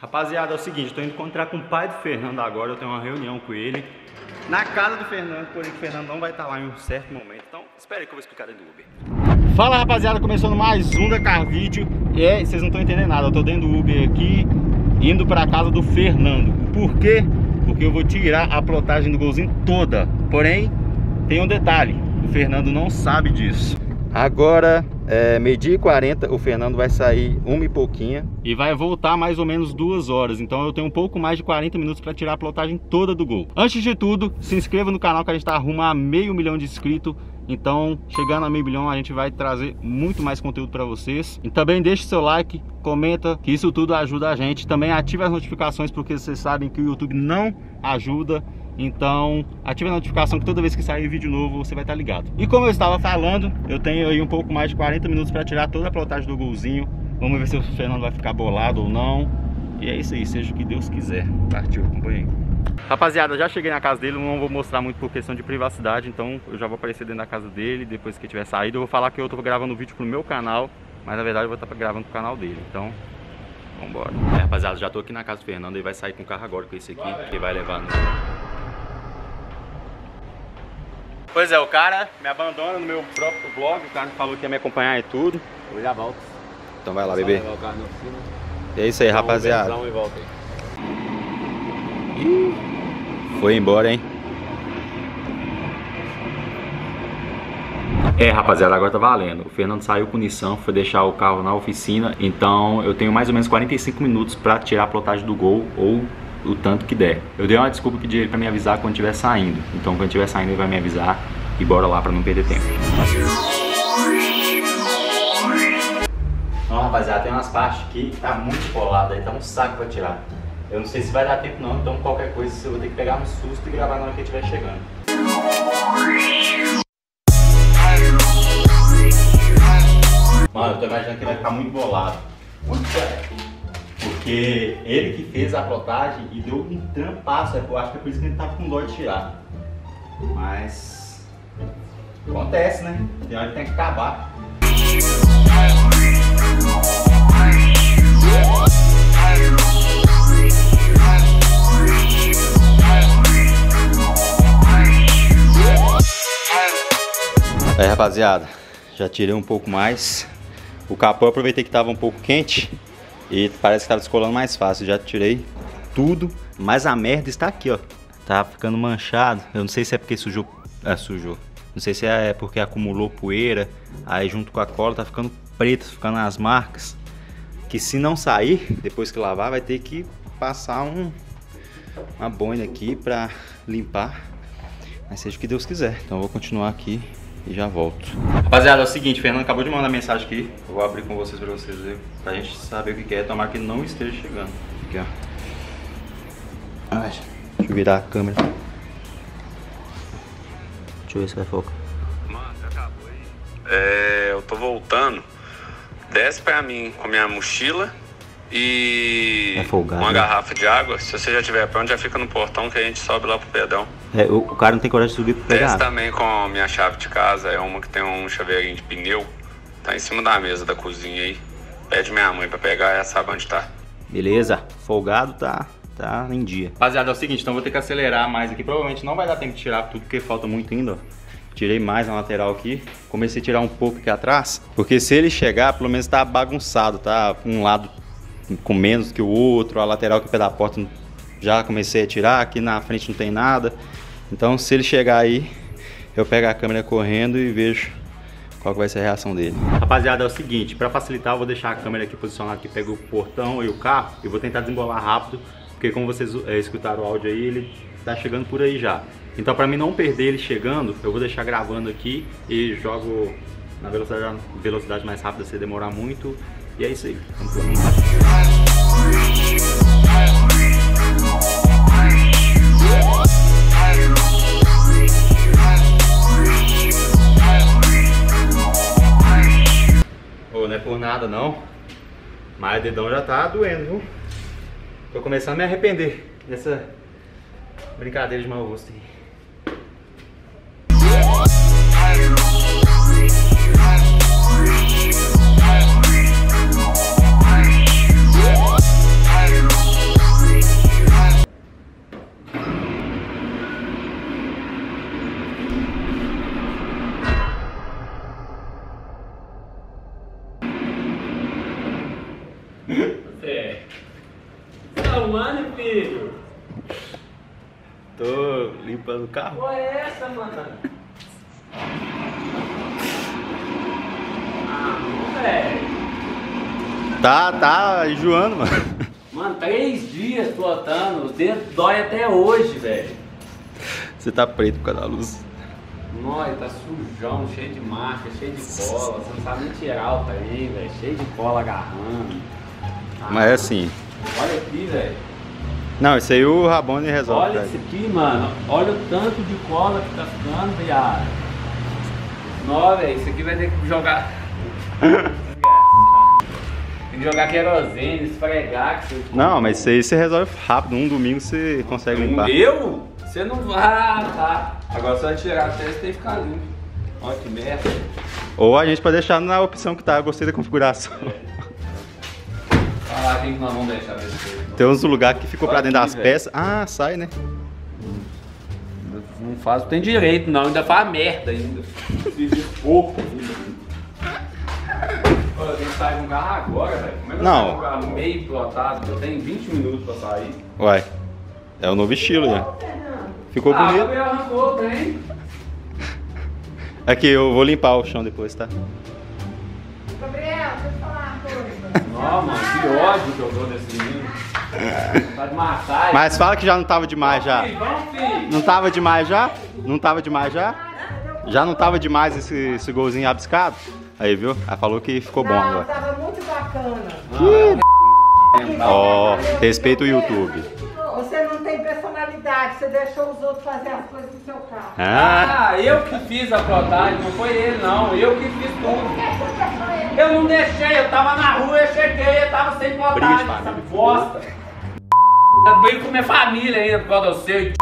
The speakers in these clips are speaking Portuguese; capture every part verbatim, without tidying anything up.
Rapaziada, é o seguinte, estou indo encontrar com o pai do Fernando agora, eu tenho uma reunião com ele na casa do Fernando, porém o Fernando não vai estar lá em um certo momento, então espere que eu vou explicar dentro do Uber. Fala rapaziada, começando mais um da CARVIDEO, e é, vocês não estão entendendo nada, eu estou dentro do Uber aqui, indo para a casa do Fernando. Por quê? Porque eu vou tirar a plotagem do golzinho toda, porém tem um detalhe, o Fernando não sabe disso. Agora, é, meio-dia e quarenta, o Fernando vai sair uma e pouquinha. E vai voltar mais ou menos duas horas. Então eu tenho um pouco mais de quarenta minutos para tirar a plotagem toda do gol. Antes de tudo, se inscreva no canal que a gente está rumo a meio milhão de inscritos. Então, chegando a meio milhão, a gente vai trazer muito mais conteúdo para vocês. E também deixe seu like, comenta, que isso tudo ajuda a gente. Também ative as notificações, porque vocês sabem que o YouTube não ajuda. Então, ative a notificação que toda vez que sair vídeo novo você vai estar ligado. E como eu estava falando, eu tenho aí um pouco mais de quarenta minutos para tirar toda a plotagem do golzinho. Vamos ver se o Fernando vai ficar bolado ou não. E é isso aí, seja o que Deus quiser. Partiu, acompanha aí. Rapaziada, já cheguei na casa dele, não vou mostrar muito por questão de privacidade. Então eu já vou aparecer dentro da casa dele, depois que tiver saído. Eu vou falar que eu estou gravando vídeo pro meu canal, mas na verdade eu vou estar gravando pro canal dele. Então... vambora. É, rapaziada, já tô aqui na casa do Fernando e vai sair com o carro agora com esse aqui, que vai levar no... Pois é, o cara me abandona no meu próprio blog, o cara falou que ia me acompanhar e tudo. Eu já volto. Então vai lá, bebê. Levar o carro na oficina. E é isso aí, então, rapaziada. Um e volta aí. Foi embora, hein? É, rapaziada, agora tá valendo. O Fernando saiu com o Nissan, foi deixar o carro na oficina. Então eu tenho mais ou menos quarenta e cinco minutos pra tirar a plotagem do gol ou o tanto que der. Eu dei uma desculpa que pedi ele pra me avisar quando estiver saindo. Então quando estiver saindo ele vai me avisar e bora lá pra não perder tempo. Então rapaziada, tem umas partes aqui que tá muito colada, aí tá um saco pra tirar. Eu não sei se vai dar tempo não, então qualquer coisa eu vou ter que pegar um susto e gravar na hora que ele estiver chegando. Mano, eu tô imaginando que ele vai ficar muito bolado. Porque ele que fez a plotagem e deu um trampaço. Eu acho que é por isso que ele tava com dó de tirar. Mas... acontece, né? Tem hora que tem que acabar. Aí, rapaziada, já tirei um pouco mais. O capô eu aproveitei que estava um pouco quente e parece que estava descolando mais fácil. Já tirei tudo, mas a merda está aqui, ó. Tá ficando manchado. Eu não sei se é porque sujou, é, sujou. Não sei se é porque acumulou poeira. Aí junto com a cola tá ficando preto, ficando as marcas. Que se não sair, depois que lavar, vai ter que passar um, uma boina aqui para limpar. Mas seja o que Deus quiser. Então eu vou continuar aqui e já volto. Rapaziada, é o seguinte, o Fernando acabou de mandar mensagem aqui. Eu vou abrir com vocês pra vocês verem, pra gente saber o que é. Tomara que não esteja chegando. Aqui, ó. Ah, deixa eu virar a câmera. Deixa eu ver se vai focar. Mano, já acabou aí. É, eu tô voltando. Desce pra mim com a minha mochila e é folgado, uma né? garrafa de água. Se você já tiver pronto, já fica no portão que a gente sobe lá pro pedão. É, o, o cara não tem coragem de subir pro pedão. Desce também com a minha chave de casa, é uma que tem um chaveirinho de pneu. Tá em cima da mesa da cozinha aí. Pede minha mãe pra pegar, ela sabe onde tá. Beleza, folgado tá, tá em dia. Rapaziada, é o seguinte, então vou ter que acelerar mais aqui. Provavelmente não vai dar tempo de tirar tudo, porque falta muito ainda, ó. Tirei mais na lateral aqui, comecei a tirar um pouco aqui atrás, porque se ele chegar, pelo menos tá bagunçado, tá um lado com menos que o outro, a lateral aqui perto da porta já comecei a tirar, aqui na frente não tem nada, então se ele chegar aí, eu pego a câmera correndo e vejo qual que vai ser a reação dele. Rapaziada, é o seguinte, para facilitar eu vou deixar a câmera aqui posicionada, aqui pega o portão e o carro, e vou tentar desembolar rápido, porque como vocês é, escutaram o áudio aí, ele tá chegando por aí já. Então, para mim não perder ele chegando, eu vou deixar gravando aqui e jogo na velocidade, velocidade mais rápida, se demorar muito. E é isso aí. Vamos lá. Oh, não é por nada não, mas o dedão já tá doendo, viu? Tô começando a me arrepender dessa brincadeira de mau gosto aí. We'll be right back. tá humano, filho? Tô limpando o carro. Qual é essa, mano? Ah, velho. Tá, tá enjoando, mano. Mano, três dias flotando, os dedos dói até hoje, velho. Você tá preto por causa da luz. Nossa, tá sujão, cheio de marca, cheio de cola. Você não sabe nem tirar o trem, velho. Cheio de cola agarrando. Ah, mas é assim. Olha aqui, velho. Não, isso aí o Rabone resolve. Olha isso aqui, mano. Olha o tanto de cola que tá ficando, viado. Nossa, velho, isso aqui vai ter que jogar. Tem que jogar querosene, esfregar. Que não, mas isso aí você resolve rápido. Um domingo você consegue limpar. Eu? Você não vai, tá? Agora só tirar a testa e ficar limpo. Olha que merda. Ou a gente pode deixar na opção que tá. Eu gostei da configuração. Olha lá quem que nós vamos deixar. Tem uns lugares que ficou pra dentro das peças. Ah, sai, né? Não faz, não tem direito não. Ainda faz merda ainda. Vive pouco ainda. Olha, tem que sair de um carro agora, velho. Como é que eu saio de um carro meio plotado? Eu tenho vinte minutos pra sair. Ué, é o novo estilo já. Ficou ah, bonito. Arrancou, bem. Aqui, eu vou limpar o chão depois, tá? Gabriel, deixa eu falar uma coisa. Não, mano, que ódio que eu dou desse menino. Tá de matar. Mas fala que já não tava demais já. Não tava demais já? Não tava demais já? Já não tava demais esse, esse golzinho abiscado? Aí, viu? Ela falou que ficou não, bom agora. Tava muito bacana. Que... Ó, oh, respeita o YouTube. Você deixou os outros fazer as coisas do seu carro. Ah, eu que fiz a plotagem, não foi ele não, eu que fiz tudo. Eu não deixei, eu tava na rua, eu cheguei, eu tava sem plotagem, essa bosta. Eu brinco com minha família ainda por causa do seu.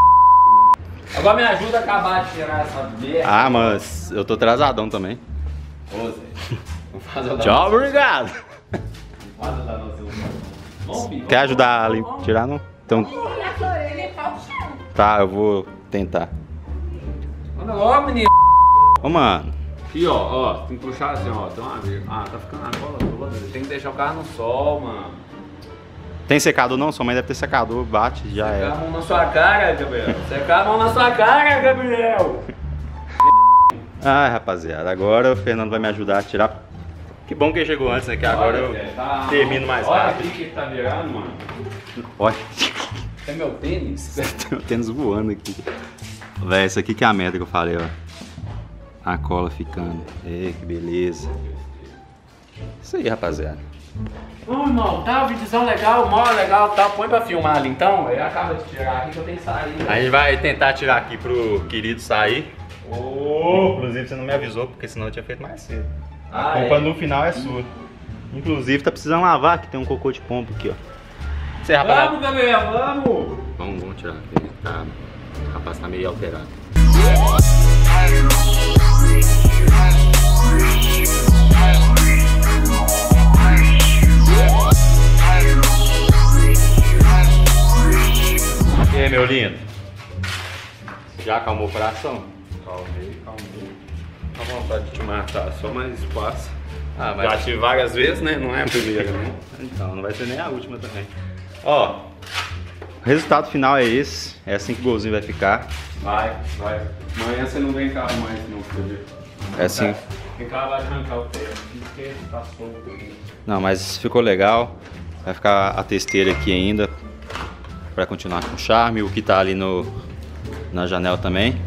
Agora me ajuda a acabar de tirar essa merda. Ah, mas eu tô atrasadão também. Ô Zé, tchau, obrigado. Quer ajudar a limpar, tirar não? Então... Tá, eu vou tentar. Olha lá, menino. Ô, mano. E ó, ó, tem que puxar assim, ó. Tem uma... Ah, tá ficando a cola toda. Tem que deixar o carro no sol, mano. Tem secador não? Sua mãe deve ter secador, bate, já é. Secar a mão na sua cara, Gabriel. Secar a mão na sua cara, Gabriel. Ai, rapaziada, agora o Fernando vai me ajudar a tirar. Que bom que ele chegou antes, né? Que agora olha, eu tá... termino mais olha rápido. Olha aqui que tá virando, mano. Olha. É meu tênis? Tem meu tênis voando aqui. Véi, isso aqui que é a merda que eu falei, ó. A cola ficando. É, que beleza. Isso aí, rapaziada. Ô, irmão, tá? Vídeozão legal, mó legal, tá? Põe pra filmar ali, então. Eu acabo de tirar aqui que eu tenho que sair. Né? A gente vai tentar tirar aqui pro querido sair. Oh. Inclusive, você não me avisou, porque senão eu tinha feito mais cedo. Ah, a culpa é? No final é sua. Inclusive, tá precisando lavar, que tem um cocô de pombo aqui, ó. Você, rapaz, vamos, Gabriel, vamos! Vamos, vamos tirar aqui, tá? O rapaz tá meio alterado. E aí, meu lindo? Já acalmou o coração? Calmei, calmei. Tá com vontade de te matar, só mais espaço. Ah, mas... Já tive várias vezes, né? Não é a primeira, né? Então, não vai ser nem a última também. Ó, o resultado final é esse. É assim que o golzinho vai ficar. Vai, vai. Amanhã você não vem carro mais, não, filho. É assim. Porque carro vai arrancar o pé. Porque tá solto. Não, mas ficou legal. Vai ficar a testeira aqui ainda. Pra continuar com o charme. O que tá ali no, na janela também.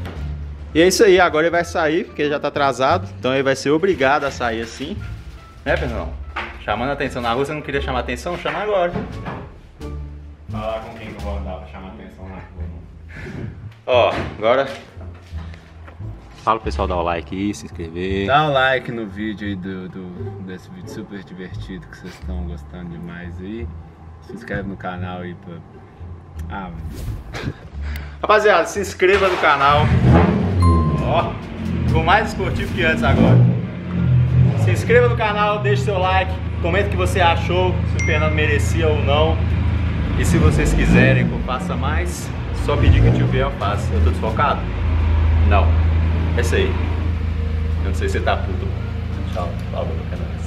E é isso aí. Agora ele vai sair, porque ele já tá atrasado. Então ele vai ser obrigado a sair assim. Né, pessoal? Chamando a atenção na rua. Você não queria chamar a atenção? Chama agora. Falar com quem que eu vou andar pra chamar atenção na rua. Ó, agora fala pro pessoal dar o like aí, se inscrever. Dá um like no vídeo aí do, do, desse vídeo super divertido que vocês estão gostando demais aí. Se inscreve no canal aí pra... Ah, mas... Rapaziada, se inscreva no canal. Ó, ficou mais esportivo que antes agora. Se inscreva no canal, deixe seu like. Comenta o que você achou, se o Fernando merecia ou não. E se vocês quiserem que eu faça mais, só pedir que o tio Biel faça. Eu tô desfocado? Não. É isso aí. Eu não sei se você tá puto. Tchau. Falou, canal.